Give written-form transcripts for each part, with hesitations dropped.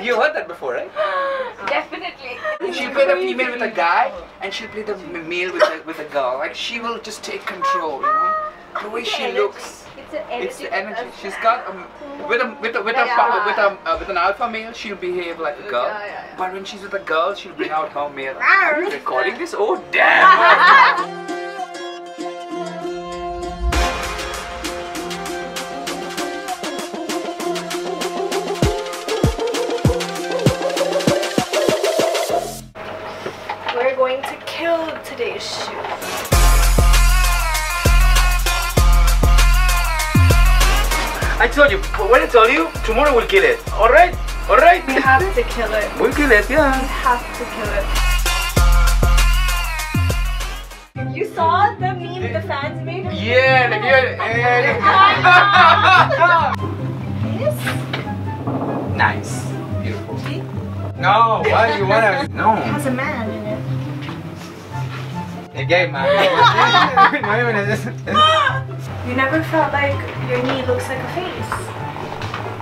You heard that before, right? Definitely. She'll play the female with a guy, and she'll play the male with a girl. Like, she will just take control, you know? The way she looks. It's the energy. She's got with an alpha male, she'll behave like a girl. But when she's with a girl, she'll bring out her male. Are you recording this? Oh damn! We're going to kill today's shoot. I told you, when I told you, tomorrow we'll kill it. Alright? Alright? We have to kill it. We'll kill it, yeah. We have to kill it. You saw the meme the fans made? Yeah, like yeah. Nice. Beautiful. See? No, why do you want to? No. It has a man in it. Hey, gay man. You never felt like your knee looks like a face?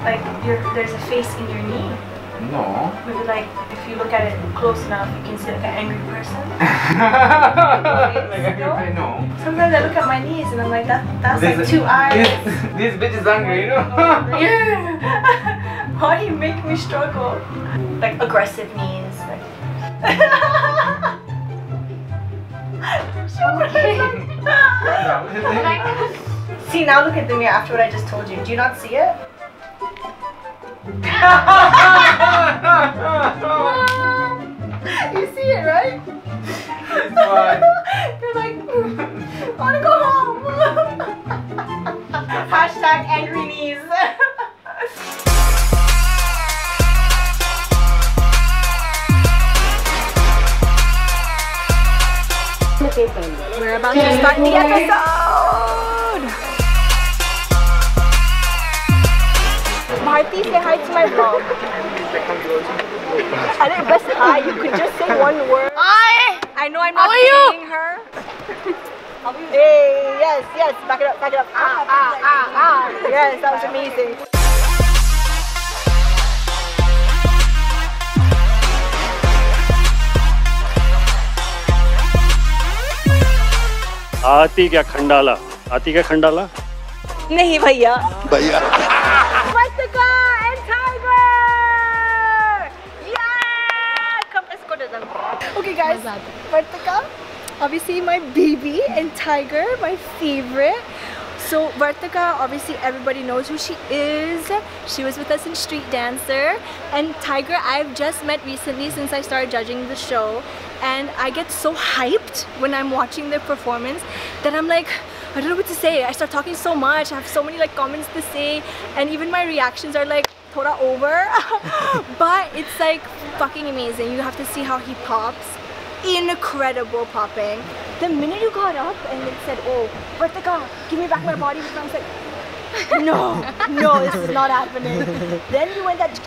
Like there's a face in your knee? No. Maybe like if you look at it close enough, you can see like an angry person. Like no? I know. Sometimes I look at my knees and I'm like, that's this like two eyes. This bitch is angry, you know? Yeah. Why do you make me struggle? Like aggressive knees. Like. See, now look at the mirror after what I just told you. Do you not see it? You see it, right? It's fine. You're like, I want to go home. Hashtag angry knees. We're about to start the episode. Marty, say hi to my vlog. I didn't best hi, you could just say one word. Hi! I know I'm not seeing her. Hey, yes, yes, back it up, back it up. Ah, ah, ah, ah. Yes, that was amazing. आती क्या खंडाला? आती क्या खंडाला? नहीं भैया। भैया। Vartika and Tiger! Yeah! Come, let's go to them. Okay guys, Vartika, obviously my baby, and Tiger, my favorite. So Vartika, obviously everybody knows who she is. She was with us in Street Dancer. And Tiger, I've just met recently since I started judging the show. And I get so hyped when I'm watching their performance that I'm like, I don't know what to say. I start talking so much. I have so many like comments to say, and even my reactions are like thoda over. But it's like fucking amazing. You have to see how he pops. Incredible popping. The minute you got up and it said, oh, Vartika, give me back my body, I was like, no, no, this is not happening. Then you went that,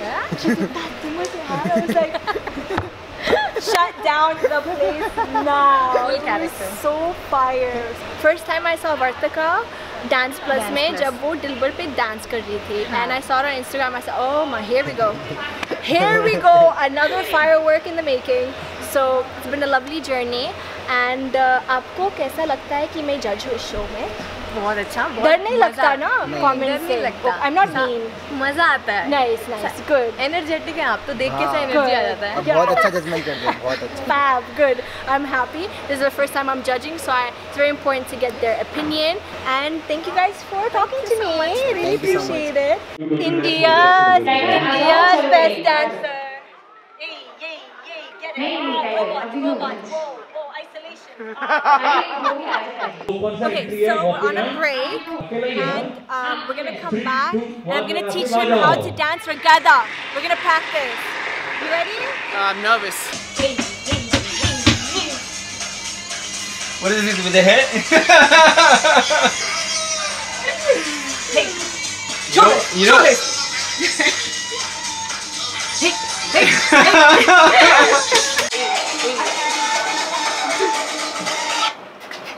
yeah? She's like, that thing with your hand. I was like, shut down the place now. It was so fire. First time I saw Vartika Dance Plus when she was dancing on Dilbar and I saw her on Instagram, I said, oh my, here we go. Here we go, another firework in the making. So it's been a lovely journey. And आपको कैसा लगता है कि मैं judge हूँ इस show में? बहुत अच्छा, बहुत डर नहीं लगता ना? Comments से I'm not mean. मजा आता है. Nice, nice, good. Energetic है आप तो देख के सा energy आ जाता है. बहुत अच्छा judgment कर रहे हैं, बहुत अच्छा. Fab, good. I'm happy. This is the first time I'm judging, so it's very important to get their opinion. And thank you guys for talking to me. Really appreciate it. India's best dancer. Yay, yay, yay, get it. Oh, okay, so we're on a break and we're going to come back and I'm going to teach them how to dance regada. We're going to practice. You ready? I'm nervous. What is this with the head?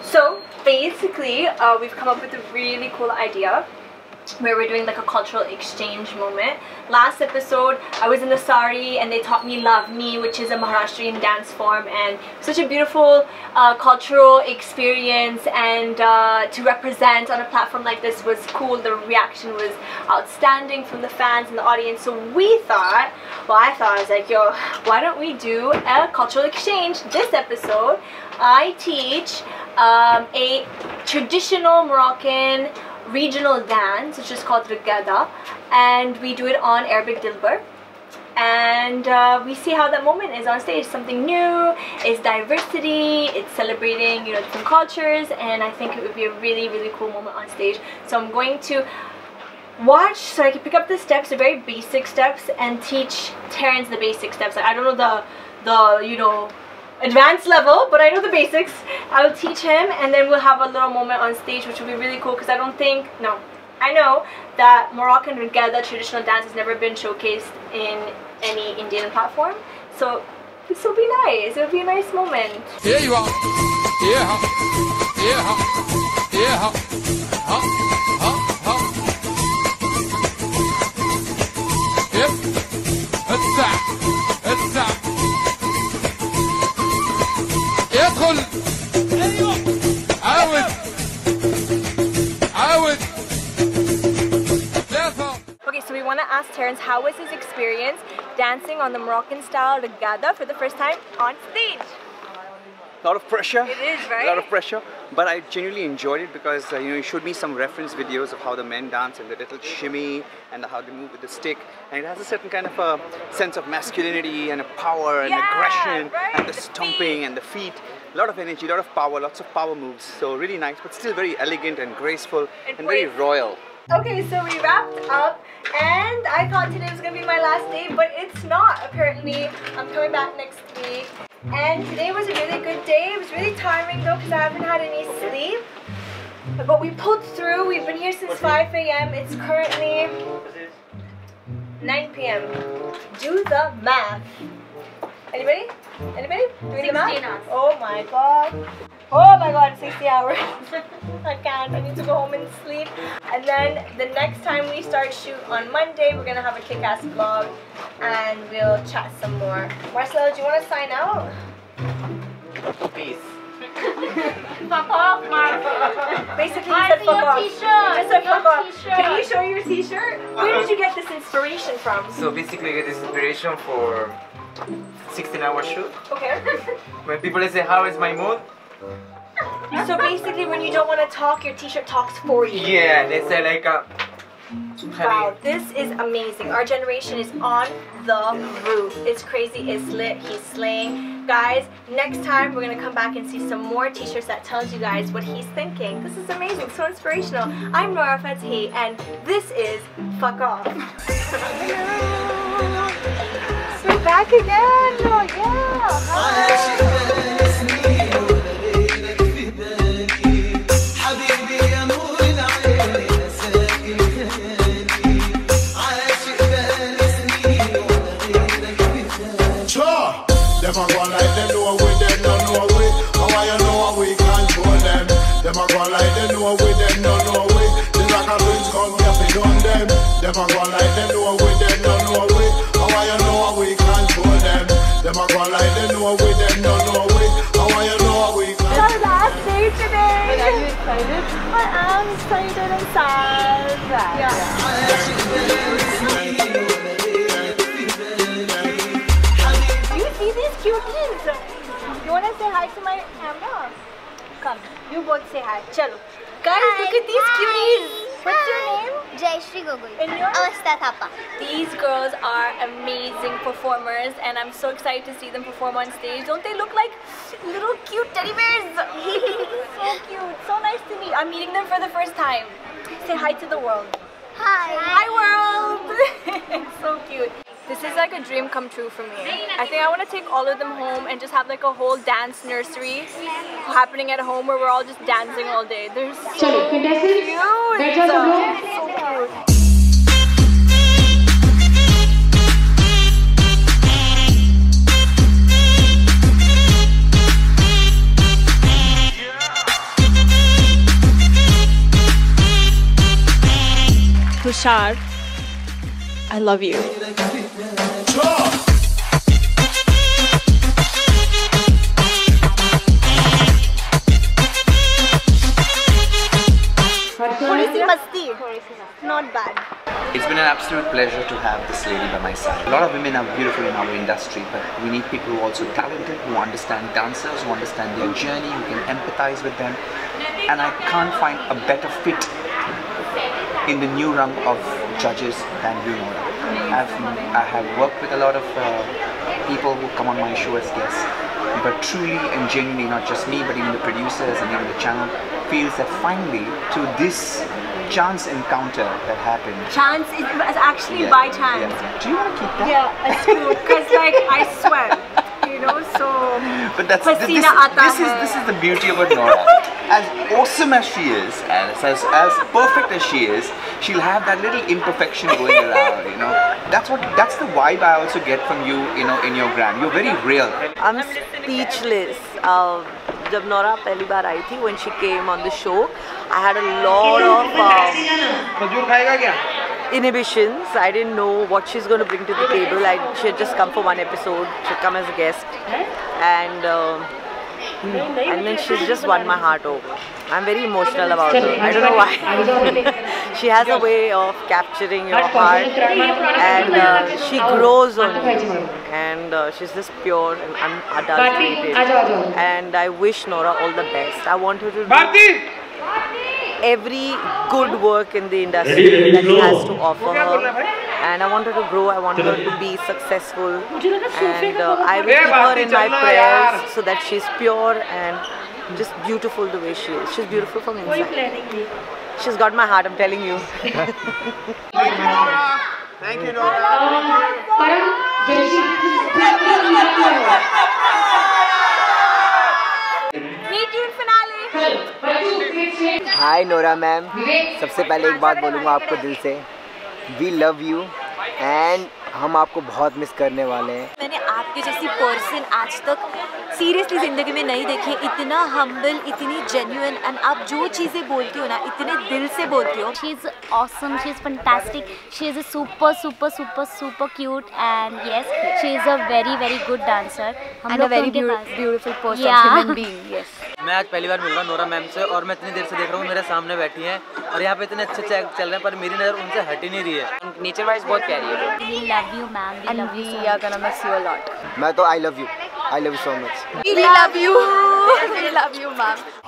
So basically, we've come up with a really cool idea. where we're doing like a cultural exchange moment. Last episode, I was in the sari and they taught me Lavani, which is a Maharashtrian dance form, and such a beautiful cultural experience, and to represent on a platform like this was cool. The reaction was outstanding from the fans and the audience. So we thought, well, I thought, I was like, yo, why don't we do a cultural exchange? This episode, I teach a traditional Moroccan regional dance, which is called regada, and we do it on Arabic Dilbar, and we see how that moment is on stage. Something new, it's diversity, it's celebrating, you know, different cultures, and I think it would be a really, really cool moment on stage. So I'm going to watch so I can pick up the steps, the very basic steps, and teach Terence the basic steps. Like, I don't know the you know, advanced level, but I know the basics. I'll teach him, and then we'll have a little moment on stage, which will be really cool, because I don't think, no, I know that Moroccan regada traditional dance has never been showcased in any Indian platform, so this will be nice. It'll be a nice moment. Here you are. Yeah. Yeah. Yeah. Huh. Terence, how was his experience dancing on the Moroccan style regada for the first time on stage? A lot of pressure. It is, right? A lot of pressure, but I genuinely enjoyed it because you know, he showed me some reference videos of how the men dance and the little shimmy and how they move with the stick, and it has a certain kind of a sense of masculinity and a power and aggression, right? And the stomping feet. And the feet. A lot of energy, a lot of power, lots of power moves. So really nice, but still very elegant and graceful and very royal. Okay, so we wrapped up, and I thought today was going to be my last day, but it's not, apparently. I'm coming back next week. And today was a really good day. It was really tiring though, because I haven't had any sleep. But we pulled through. We've been here since 5 a.m. It's currently 9 p.m. Do the math. Anybody? Anybody? Doing the math? Oh my god. Oh my god, 60 hours. I can't. I need to go home and sleep. And then the next time we start shoot on Monday, we're going to have a kick-ass vlog and we'll chat some more. Marcelo, do you want to sign out? Peace. Fuck off, Marcelo. Basically, he said fuck off. He said fuck off. Can you show your t-shirt? Where did you get this inspiration from? So basically, I get this inspiration for 16-hour shoot. Okay. When people say, how is my mood? So basically, when you don't want to talk, your t-shirt talks for you. Yeah, they say like a... Wow, this is amazing. Our generation is on the roof. It's crazy, it's lit, he's slaying. Guys, next time we're going to come back and see some more t-shirts that tells you guys what he's thinking. This is amazing, so inspirational. I'm Nora Fatehi, and this is Fuck Off. We're back again, Nora. Yeah. Hi. Them a go like they know with them, no know with. How I know we control them. Them a go like they know with them, no know with. This like a prince called we have to join them. Them a go like they know with them, no know with. How I know we control them. Them a go like they know with them, no know with. How I know we control them. It's our last day today. Are you excited? I am excited and sad. Yeah. Cute kids. You want to say hi to my camera? Come, you both say hi. Chalo. Guys, hi. Look at these cuties. What's your name? Jai Gogoi. And yours? These girls are amazing performers, and I'm so excited to see them perform on stage. Don't they look like little cute teddy bears? So cute. So nice to meet. I'm meeting them for the first time. Say hi to the world. Hi. Hi, world. So cute. This is like a dream come true for me. I think I want to take all of them home and just have like a whole dance nursery happening at home where we're all just dancing all day. They're so cute. So cute. Pushar, I love you. Not bad. It's been an absolute pleasure to have this lady by my side. A lot of women are beautiful in our industry, but we need people who are also talented, who understand dancers, who understand their journey, who can empathize with them. And I can't find a better fit in the new rung of judges than you, Nora. I have worked with a lot of people who come on my show as guests, but truly and genuinely, not just me, but even the producers and even the channel feels that finally, through this chance encounter that happened. Chance? It was actually by chance. Yeah. Do you want to keep that? Yeah, it's true. Because like, I swam, you know, so... But that's, this is the beauty of Nora. As awesome as she is, and as perfect as she is, she'll have that little imperfection going around, you know. That's the vibe I also get from you, you know, in your gram. You're very real. I'm speechless. Jab Nora pehli baar aayi thi, when she came on the show, I had a lot of inhibitions. I didn't know what she's going to bring to the table. She had just come for one episode. She'd come as a guest, and then she's just won my heart over. I'm very emotional about her. I don't know why. She has a way of capturing your heart, and she grows on you. And she's just pure and unadulterated. And I wish Nora all the best. I want her to do every good work in the industry that she has to offer her. And I want her to grow, I want her to be successful. And I will keep her in my prayers so that she's pure and just beautiful the way she is. She's beautiful from inside. She's got my heart, I'm telling you. Thank you, Nora. Thank you, Nora. Hi, Nora ma'am. सबसे पहले एक बात बोलूँगा आपको दिल से. We love you and हम आपको बहुत मिस करने वाले हैं. मैंने आपके जैसी पर्सन आज तक सीरियसली ज़िंदगी में नहीं देखी. इतना हम्बल, इतनी जेन्युइन, एंड आप जो चीज़ें बोलती हो ना, इतने दिल से बोलती हो. She is awesome, she is fantastic, she is a super super super super cute and yes, she is a very very good dancer and a very beautiful person, human being. Yes, मैं आज पहली बार मिल रहा हूँ Nora ma'am से, और मैं इतनी देर से देख रहा हूँ, मेरे सामने बैठी हैं और यहाँ पे इतने अच्छे अच्छे एक्ट चल रहे हैं, पर मेरी नज़र उनसे हट ही नहीं रही है. नेचर वाइज बहुत प्यारी है. We love you, ma'am. We are gonna miss you a lot. I love you. I love you so much. We love you. We love you, ma'am.